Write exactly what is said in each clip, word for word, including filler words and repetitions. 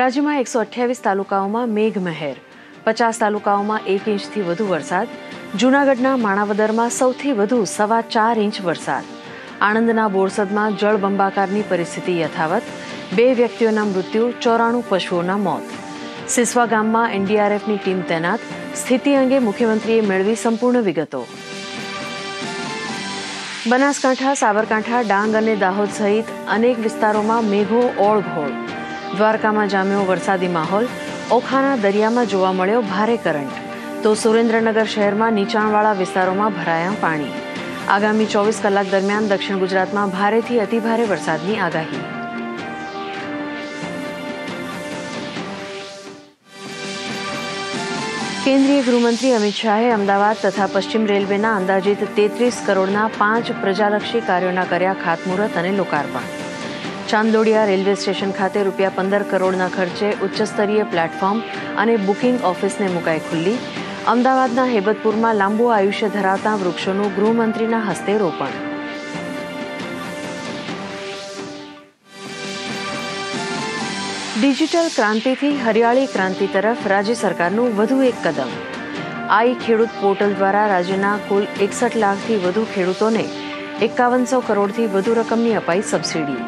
રાજ્યમાં એકસો અઠ્યાવીસ તાલુકાઓમાં મેઘમહેર, પચાસ તાલુકાઓમાં એક ઇંચથી વધુ વરસાદ. જૂનાગઢના માણાવદરમાં સૌથી વધુ સવા ચાર ઇંચ વરસાદ. આણંદના બોરસદમાં જળબંબાકારની પરિસ્થિતિ યથાવત, બે વ્યક્તિઓના મૃત્યુ, ચોરાણું પશુઓના મોત. સિસવા ગામમાં એનડીઆરએફની ટીમ તૈનાત, સ્થિતિ અંગે મુખ્યમંત્રીએ મેળવી સંપૂર્ણ વિગતો. બનાસકાંઠા, સાબરકાંઠા, ડાંગ અને દાહોદ સહિત અનેક વિસ્તારોમાં મેઘો ઓળઘોળ. દ્વારકામાં જામ્યો વરસાદી માહોલ, ઓખાના દરિયામાં જોવા મળ્યો ભારે કરંટ, તો સુરેન્દ્રનગર શહેરમાં નીચાણવાળા વિસ્તારોમાં ભરાયા પાણી. આગામી ચોવીસ કલાક દરમિયાન દક્ષિણ ગુજરાતમાં ભારેથી અતિભારે વરસાદની આગાહી. કેન્દ્રીય ગૃહમંત્રી અમિત શાહે અમદાવાદ તથા પશ્ચિમ રેલવેના અંદાજિત તેત્રીસ કરોડના પાંચ પ્રજાલક્ષી કાર્યોના કર્યા ખાતમુહૂર્ત અને લોકાર્પણ. ચાંદોડિયા રેલવે સ્ટેશન ખાતે રૂપિયા પંદર કરોડના ખર્ચે ઉચ્ચસ્તરીય પ્લેટફોર્મ અને બુકિંગ ઓફિસને મુકાઈ ખુલ્લી. અમદાવાદના હેબતપુરમાં લાંબુ આયુષ્ય ધરાવતા વૃક્ષોનું ગૃહમંત્રીના હસ્તે રોપણ. ડિજિટલ ક્રાંતિથી હરિયાળી ક્રાંતિ તરફ રાજ્ય સરકારનું વધુ એક કદમ. આઈ ખેડૂત પોર્ટલ દ્વારા રાજ્યના કુલ એકસઠ લાખથી વધુ ખેડૂતોને એકાવનસો કરોડથી વધુ રકમની અપાઈ સબસિડી.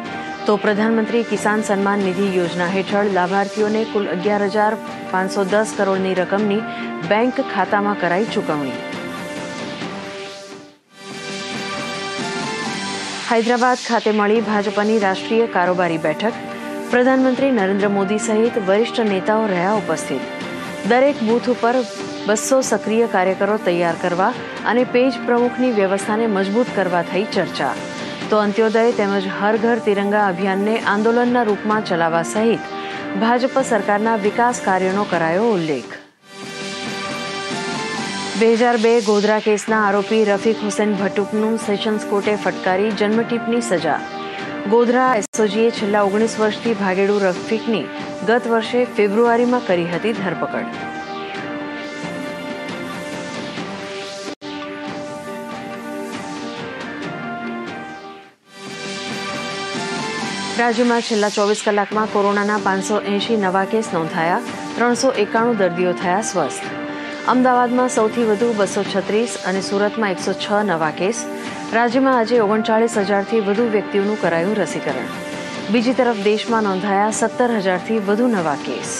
તો પ્રધાનમંત્રી કિસાન સન્માન નિધિ યોજના હેઠળ લાભાર્થીઓને કુલ અગિયાર હજાર પાંચસો દસ કરોડની રકમની બેંક ખાતામાં કરાઈ ચૂકવણી. હૈદરાબાદ ખાતે મળી ભાજપની રાષ્ટ્રીય કારોબારી બેઠક. પ્રધાનમંત્રી નરેન્દ્ર મોદી સહિત વરિષ્ઠ નેતાઓ રહ્યા ઉપસ્થિત. દરેક બૂથ ઉપર બસો સક્રિય કાર્યકરો તૈયાર કરવા અને પેજ પ્રમુખની વ્યવસ્થાને મજબૂત કરવા થઈ ચર્ચા. તો અંત્યોદય તેમજ હર ઘર તિરંગા અભિયાનને આંદોલનના રૂપમાં ચલાવવા સહિત ભાજપ સરકારના વિકાસ કાર્યોનો કરાયો ઉલ્લેખ. બે હજાર બે ગોધરા કેસના આરોપી રફીક હુસેન ભટ્ટુકનું સેશન્સ કોર્ટે ફટકારી જન્મટીપની સજા. ગોધરા એસઓજીએ છેલ્લા ઓગણીસ વર્ષથી ભાગેડુ રફીકની ગત વર્ષે ફેબ્રુઆરીમાં કરી હતી ધરપકડ. રાજ્યમાં છેલ્લા ચોવીસ કલાકમાં કોરોનાના પાંચસો એંશી નવા કેસ નોંધાયા, ત્રણસો એકાણું દર્દીઓ થયા સ્વસ્થ. અમદાવાદમાં સૌથી વધુ બસો છત્રીસ અને સુરતમાં એકસો છ નવા કેસ. રાજ્યમાં આજે ઓગણચાળીસ હજારથી વધુ વ્યક્તિઓનું કરાયું રસીકરણ. બીજી તરફ દેશમાં નોંધાયા સત્તર હજારથી વધુ નવા કેસ.